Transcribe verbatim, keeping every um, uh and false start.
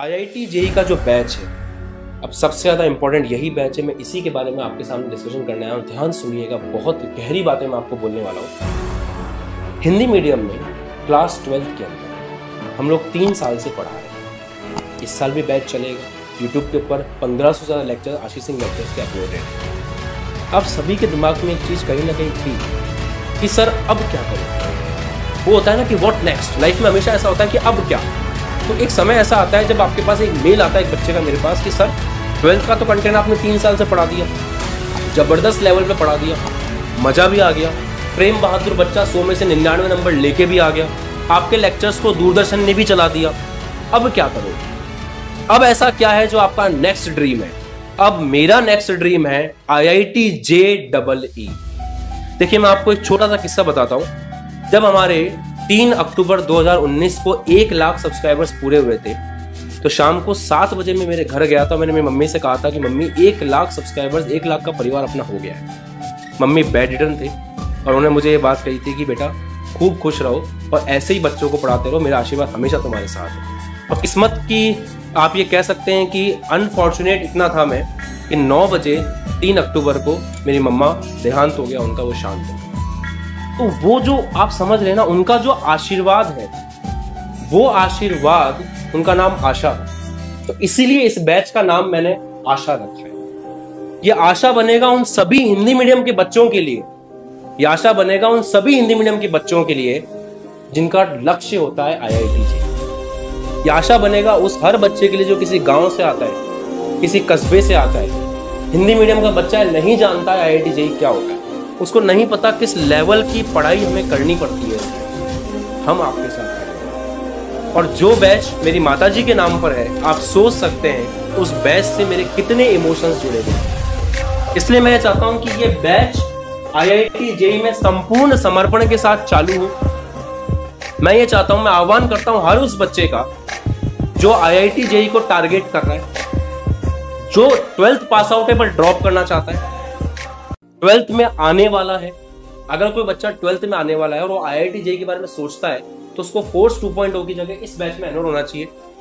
I I T JEE का जो batch है, अब सबसे ज़्यादा इम्पोर्टेंट यही बैच है। मैं इसी के बारे में आपके सामने डिस्कशन करने आया हूँ। ध्यान सुनिएगा, बहुत गहरी बातें मैं आपको बोलने वाला हूँ। हिंदी मीडियम में क्लास ट्वेल्थ के अंदर हम लोग तीन साल से पढ़ा रहे हैं। इस साल भी बैच चलेगा। यूट्यूब के ऊपर पंद्रह सौ ज़्यादा लेक्चर आशीष सिंह लेक्चर्स के अपलोड हैं। अब सभी के दिमाग में एक चीज़ कहीं ना कहीं थी कि सर अब क्या करें। वो होता है ना कि व्हाट नेक्स्ट। लाइफ में हमेशा ऐसा होता है कि अब क्या। तो एक समय ऐसा आता है जब आपके पास एक मेल आता है एक बच्चे का मेरे पास कि सर ट्वेल्थ का तो कंटेंट आपने तीन साल से पढ़ा दिया, ज़बरदस्त लेवल पे पढ़ा दिया, मज़ा भी आ गया, प्रेम बहादुर बच्चा सौ में से निन्यानवे नंबर लेके भी आ गया, आपके लेक्चर्स को दूरदर्शन ने भी चला दिया, अब क्या करो। अब ऐसा क्या है जो आपका नेक्स्ट ड्रीम है। अब मेरा नेक्स्ट ड्रीम है आई I T J double E. देखिए, मैं आपको एक छोटा सा किस्सा बताता हूँ। जब हमारे तीन अक्टूबर दो हज़ार उन्नीस को एक लाख सब्सक्राइबर्स पूरे हुए थे, तो शाम को सात बजे मैं मेरे घर गया था। मैंने मेरी मम्मी से कहा था कि मम्मी एक लाख सब्सक्राइबर्स, एक लाख का परिवार अपना हो गया है। मम्मी बैडमिंटन थे और उन्होंने मुझे ये बात कही थी कि बेटा खूब खुश रहो और ऐसे ही बच्चों को पढ़ाते रहो, मेरा आशीर्वाद हमेशा तुम्हारे साथ है। और किस्मत की आप ये कह सकते हैं कि अनफॉर्चुनेट इतना था मैं कि नौ बजे तीन अक्टूबर को मेरी मम्मा देहांत हो गया उनका, वो शांत हो। तो वो जो आप समझ रहे हैं ना, उनका जो आशीर्वाद है, वो आशीर्वाद, उनका नाम आशा है। तो इसीलिए इस बैच का नाम मैंने आशा रखा है। ये आशा बनेगा उन सभी हिंदी मीडियम के बच्चों के लिए, ये आशा बनेगा उन सभी हिंदी मीडियम के बच्चों के लिए जिनका लक्ष्य होता है आई आई टी जे। ये आशा बनेगा उस हर बच्चे के लिए जो किसी गाँव से आता है, किसी कस्बे से आता है। हिंदी मीडियम का बच्चा नहीं जानता है आई आई टी जे क्या होता है, उसको नहीं पता किस लेवल की पढ़ाई हमें करनी पड़ती है। हम आपके साथ हैं। और जो बैच मेरी माताजी के नाम पर है, आप सोच सकते हैं उस बैच से मेरे कितने इमोशंस जुड़े हुए हैं। इसलिए मैं चाहता हूं कि ये बैच आई आई टी जे ई में संपूर्ण समर्पण के साथ चालू हो। मैं ये चाहता हूं, मैं आह्वान करता हूं हर उस बच्चे का जो आई आई टी जे ई को टारगेट कर रहा है, जो ट्वेल्थ पास आउट है पर ड्रॉप करना चाहता है, ट्वेल्थ में आने वाला है। अगर कोई बच्चा ट्वेल्थ में आने वाला है और वो आई आई टी जे ई के बारे में सोचता है, तो उसको फोर्स टू पॉइंट ओ की जगह इस बैच में एनरोल होना चाहिए।